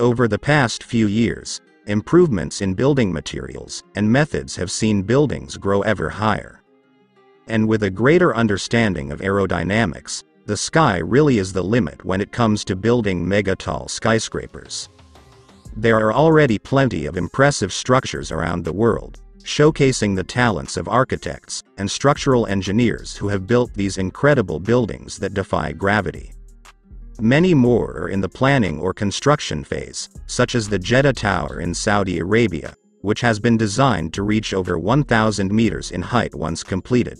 Over the past few years, improvements in building materials and methods have seen buildings grow ever higher. And with a greater understanding of aerodynamics, the sky really is the limit when it comes to building mega-tall skyscrapers. There are already plenty of impressive structures around the world, showcasing the talents of architects and structural engineers who have built these incredible buildings that defy gravity. Many more are in the planning or construction phase, such as the Jeddah Tower in Saudi Arabia, which has been designed to reach over 1,000 meters in height once completed.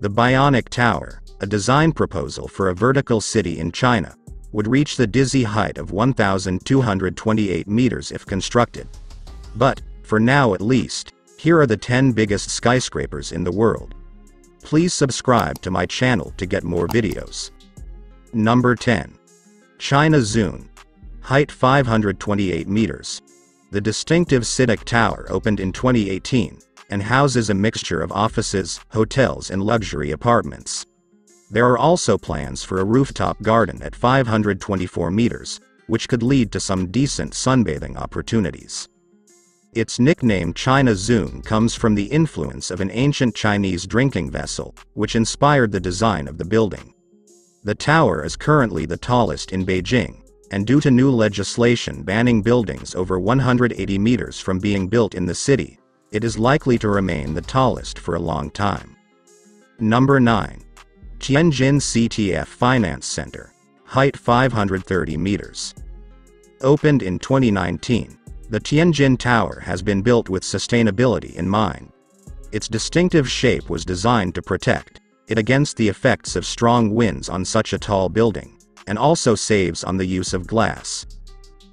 The Bionic Tower, a design proposal for a vertical city in China, would reach the dizzy height of 1,228 meters if constructed. But, for now at least, here are the 10 biggest skyscrapers in the world. Please subscribe to my channel to get more videos. Number 10. China Zun. Height 528 meters. The distinctive CITIC Tower opened in 2018, and houses a mixture of offices, hotels and luxury apartments. There are also plans for a rooftop garden at 524 meters, which could lead to some decent sunbathing opportunities. Its nickname China Zun comes from the influence of an ancient Chinese drinking vessel, which inspired the design of the building. The tower is currently the tallest in Beijing, and due to new legislation banning buildings over 180 meters from being built in the city, it is likely to remain the tallest for a long time. Number 9. Tianjin CTF Finance Center. Height 530 meters. Opened in 2019. The Tianjin Tower has been built with sustainability in mind. Its distinctive shape was designed to protect it against the effects of strong winds on such a tall building, and also saves on the use of glass.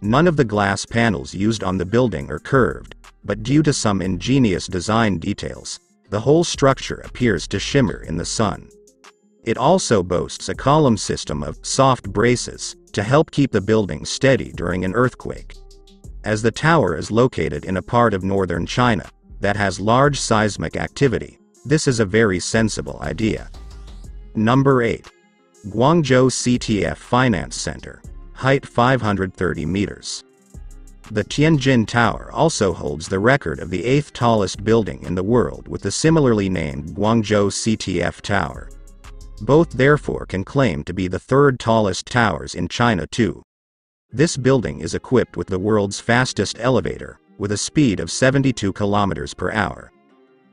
None of the glass panels used on the building are curved, but due to some ingenious design details, the whole structure appears to shimmer in the sun. It also boasts a column system of soft braces to help keep the building steady during an earthquake. As the tower is located in a part of northern China that has large seismic activity, this is a very sensible idea. Number 8. Guangzhou CTF Finance Center. Height 530 meters. The Tianjin Tower also holds the record of the 8th tallest building in the world with the similarly named Guangzhou CTF Tower. Both therefore can claim to be the 3rd tallest towers in China too. This building is equipped with the world's fastest elevator, with a speed of 72 kilometers per hour.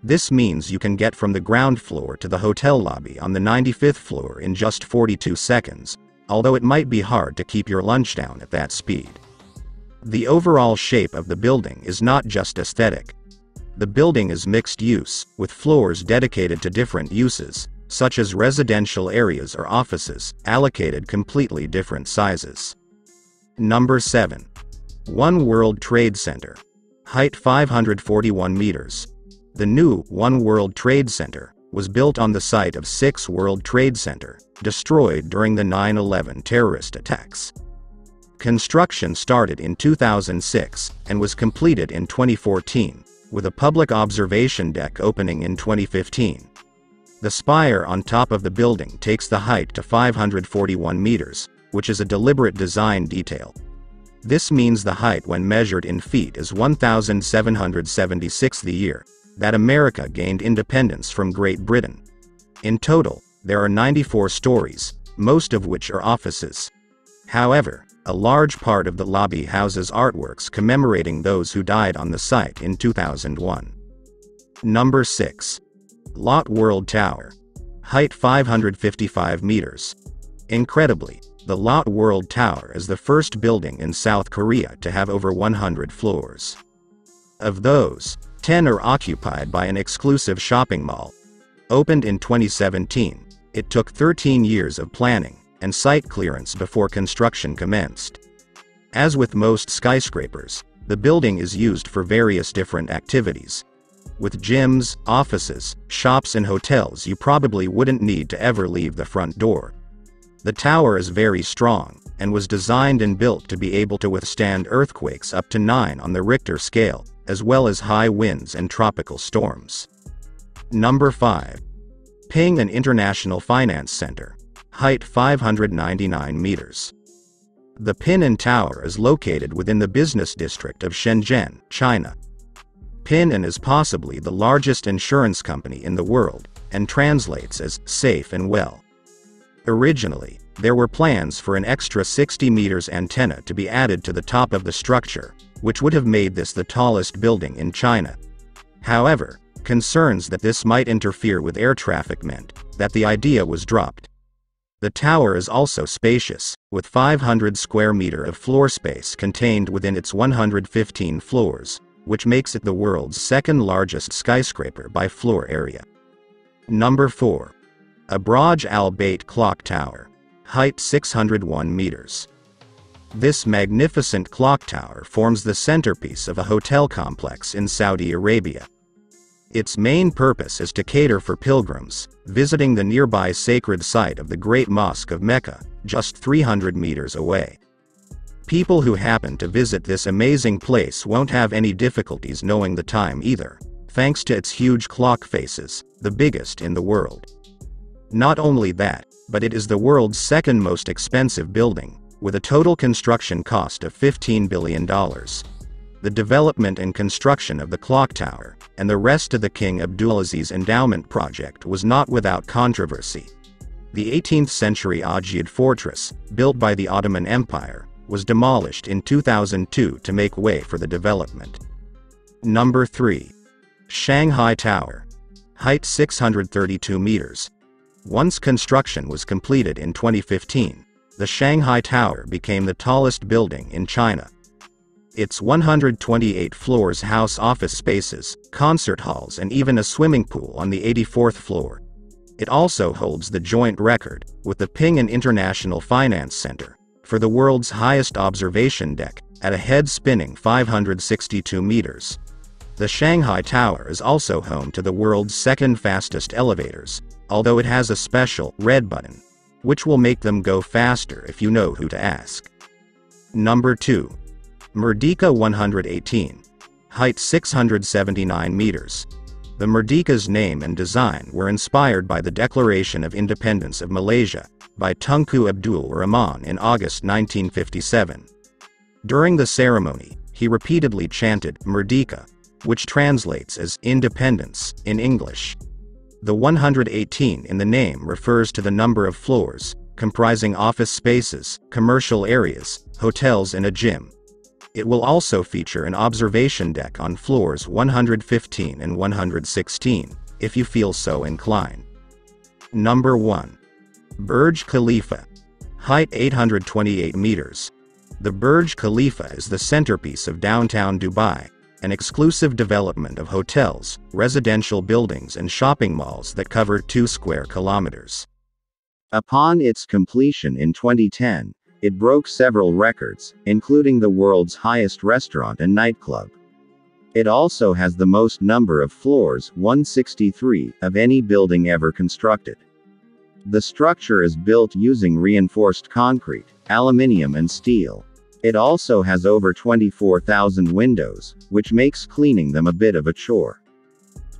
This means you can get from the ground floor to the hotel lobby on the 95th floor in just 42 seconds, although it might be hard to keep your lunch down at that speed. The overall shape of the building is not just aesthetic. The building is mixed use, with floors dedicated to different uses, such as residential areas or offices, allocated completely different sizes. Number 7. One World Trade Center. Height 541 meters. The new One World Trade Center was built on the site of 6 World Trade Center, destroyed during the 9/11 terrorist attacks. Construction started in 2006 and was completed in 2014, with a public observation deck opening in 2015. The spire on top of the building takes the height to 541 meters, which is a deliberate design detail. This means the height when measured in feet is 1,776 the year that America gained independence from Great Britain. In total, there are 94 stories, most of which are offices. However, a large part of the lobby houses artworks commemorating those who died on the site in 2001. Number 6. Lotte World Tower. Height 555 meters. Incredibly, the Lotte World Tower is the first building in South Korea to have over 100 floors. Of those, 10 are occupied by an exclusive shopping mall. Opened in 2017, it took 13 years of planning and site clearance before construction commenced. As with most skyscrapers, the building is used for various different activities. With gyms, offices, shops and hotels, you probably wouldn't need to ever leave the front door. The tower is very strong, and was designed and built to be able to withstand earthquakes up to 9 on the Richter scale, as well as high winds and tropical storms. Number 5. Ping An International Finance Center. Height 599 meters. The Ping An Tower is located within the business district of Shenzhen, China. Ping An is possibly the largest insurance company in the world, and translates as safe and well. Originally, there were plans for an extra 60 meters antenna to be added to the top of the structure, which would have made this the tallest building in China. However, concerns that this might interfere with air traffic meant that the idea was dropped. The tower is also spacious, with 500 square meter of floor space contained within its 115 floors, which makes it the world's second largest skyscraper by floor area. Number 4. Abraj Al-Bait Clock Tower. Height 601 meters. This magnificent clock tower forms the centerpiece of a hotel complex in Saudi Arabia. Its main purpose is to cater for pilgrims visiting the nearby sacred site of the Great Mosque of Mecca, just 300 meters away. People who happen to visit this amazing place won't have any difficulties knowing the time either, thanks to its huge clock faces, the biggest in the world. Not only that, but it is the world's second most expensive building, with a total construction cost of $15 billion. The development and construction of the clock tower, and the rest of the King Abdulaziz endowment project was not without controversy. The 18th-century Ajyad fortress, built by the Ottoman Empire, was demolished in 2002 to make way for the development. Number 3. Shanghai Tower. Height 632 meters. Once construction was completed in 2015, the Shanghai Tower became the tallest building in China. Its 128 floors house office spaces, concert halls, and even a swimming pool on the 84th floor. It also holds the joint record, with the Ping An International Finance Center, for the world's highest observation deck, at a head-spinning 562 meters. The Shanghai Tower is also home to the world's second fastest elevators, although it has a special red button, which will make them go faster if you know who to ask. Number 2. Merdeka 118. Height 679 meters. The Merdeka's name and design were inspired by the Declaration of Independence of Malaysia, by Tunku Abdul Rahman in August 1957. During the ceremony, he repeatedly chanted, Merdeka, which translates as independence in English. The 118 in the name refers to the number of floors, comprising office spaces, commercial areas, hotels, and a gym. It will also feature an observation deck on floors 115 and 116, if you feel so inclined. Number 1. Burj Khalifa. Height 828 meters. The Burj Khalifa is the centerpiece of downtown Dubai, an exclusive development of hotels, residential buildings, and shopping malls that cover 2 square kilometers. Upon its completion in 2010, it broke several records, including the world's highest restaurant and nightclub. It also has the most number of floors, 163, of any building ever constructed. The structure is built using reinforced concrete, aluminium, and steel. It also has over 24,000 windows, which makes cleaning them a bit of a chore.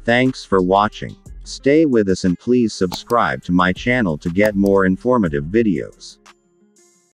Thanks for watching. Stay with us and please subscribe to my channel to get more informative videos.